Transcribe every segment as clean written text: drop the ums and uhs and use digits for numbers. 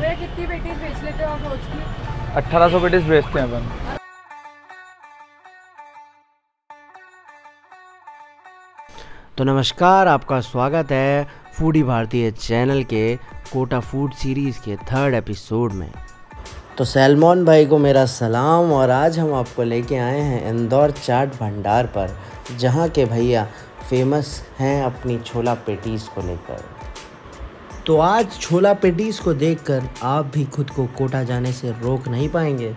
भैया कितनी पेटीज बेच लेते हो आप रोज की? 1800 पेटीज बेचते हैं अपन। तो नमस्कार, आपका स्वागत है फूडी भारतीय चैनल के कोटा फूड सीरीज़ के 3rd एपिसोड में। तो सलमान भाई को मेरा सलाम, और आज हम आपको लेके आए हैं इंदौर चाट भंडार पर, जहां के भैया फेमस हैं अपनी छोला पेटीज़ को लेकर। तो आज छोला पेटीज़ को देखकर आप भी खुद को कोटा जाने से रोक नहीं पाएंगे।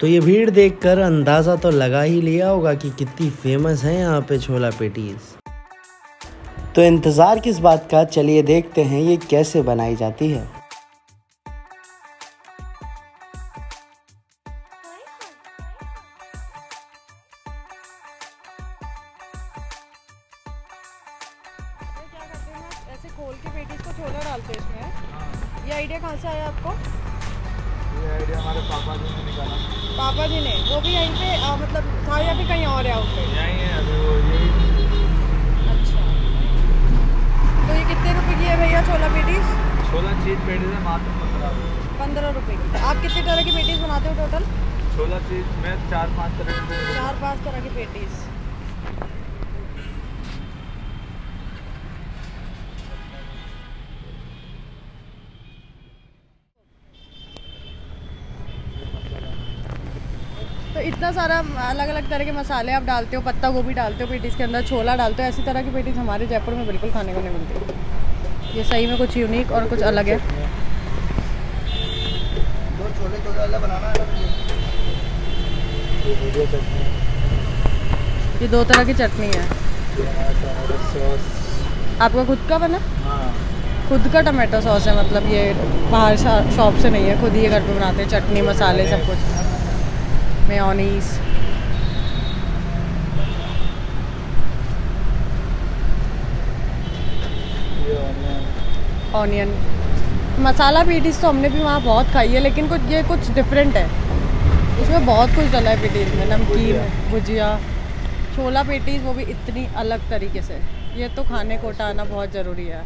तो ये भीड़ देखकर अंदाज़ा तो लगा ही लिया होगा कि कितनी फेमस है यहाँ पे छोला पेटीज़। तो इंतज़ार किस बात का, चलिए देखते हैं ये कैसे बनाई जाती है। ऐसे खोल के पेटीज़ को छोला डालते हैं इसमें। ये आइडिया कहाँ से आया आपको? ये आइडिया हमारे पापा जी ने निकाला। पापा जी ने? वो भी यहीं पे मतलब था या फिर कहीं और है? यहीं है अभी वो यही। अच्छा, तो ये कितने रुपए की है भैया छोला पेटीज? छोला चीज पेटीज है मात्र 15 रुपए की। आप कितने तरह की पेटीज बनाते हो टोटल? छोला चीज में 4-5 तरह की। 4-5 तरह की पेटीज। तो इतना सारा अलग अलग तरह के मसाले आप डालते हो, पत्ता गोभी डालते हो पेटीज़ के अंदर, छोला डालते हो। ऐसी तरह की पेटीज़ हमारे जयपुर में बिल्कुल खाने को नहीं मिलती। ये सही में कुछ यूनिक और कुछ अलग है। दो छोले छोले बनाना है। ये 2 तरह की चटनी है। आपका खुद का बना? खुद का टमाटो सॉस है, मतलब ये बाहर शॉप से नहीं है, खुद ही ये घर पर बनाते हैं। चटनी मसाले सब कुछ, मेयोनीज। ऑनियन मसाला पेटीज़ तो हमने भी वहाँ बहुत खाई है, लेकिन कुछ ये कुछ डिफरेंट है। इसमें बहुत कुछ डला है पेटीज़ में, नमकीन, भुजिया, छोला पेटीज़, वो भी इतनी अलग तरीके से। ये तो खाने कोटा आना बहुत ज़रूरी है।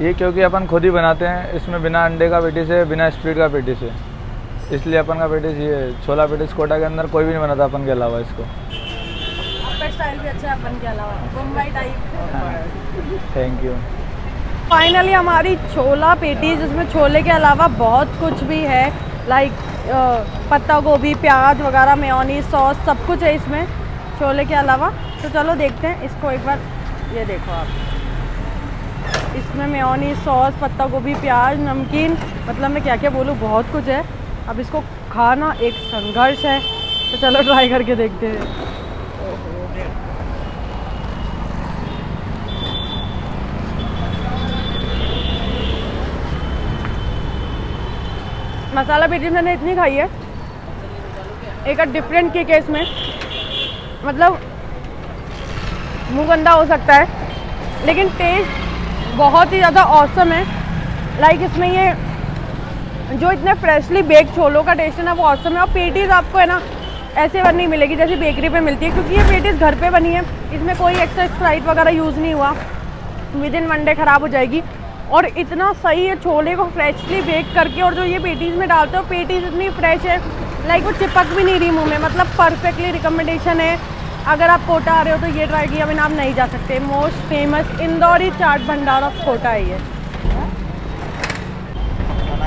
ये क्योंकि अपन खुद ही बनाते हैं, इसमें बिना अंडे का पेटीज है, बिना स्प्लिट का पेटीज है, इसलिए अपन का पेटीज ये छोला पेटीज कोटा के अंदर कोई भी नहीं बनाता अपन के अलावा। इसको आपका स्टाइल भी अच्छा है अपन के अलावा, Bombay type. Thank you. Finally हमारी छोला पेटीज, जिसमें छोले के अलावा बहुत कुछ भी है, लाइक पत्ता गोभी, प्याज वगैरह, मेयोनीज, सॉस, सब कुछ है इसमें छोले के अलावा। तो चलो देखते हैं इसको एक बार। ये देखो आप, इसमें मेयोनीज, सॉस, पत्ता गोभी, प्याज, नमकीन, मतलब मैं क्या क्या बोलूँ, बहुत कुछ है। अब इसको खाना एक संघर्ष है, तो चलो ट्राई करके देखते हैं। मसाला पेटीज मैंने इतनी खाई है, एक डिफरेंट केक है इसमें, मतलब मुँह गंदा हो सकता है, लेकिन टेस्ट बहुत ही ज़्यादा औसम है। लाइक इसमें ये जो इतने फ्रेशली बेक छोलों का टेस्ट है ना, वो औसम है। और पेटीज़ आपको है ना ऐसे बनी नहीं मिलेगी जैसे बेकरी पे मिलती है, क्योंकि ये पेटीज़ घर पे बनी है, इसमें कोई एक्स्ट्रा स्प्राइट वगैरह यूज़ नहीं हुआ। विदिन 1 डे ख़राब हो जाएगी। और इतना सही है छोले को फ्रेशली बेक करके, और जो ये पेटीज़ में डालते हो, पेटीज़ इतनी फ्रेश है, लाइक वो चिपक भी नहीं रही मुँह में, मतलब परफेक्टली रिकमेंडेशन है। अगर आप कोटा आ रहे हो तो ये ट्राई किया बिना आप नहीं जा सकते। मोस्ट फेमस इंदौरी चाट भंडार ऑफ कोटा है ये।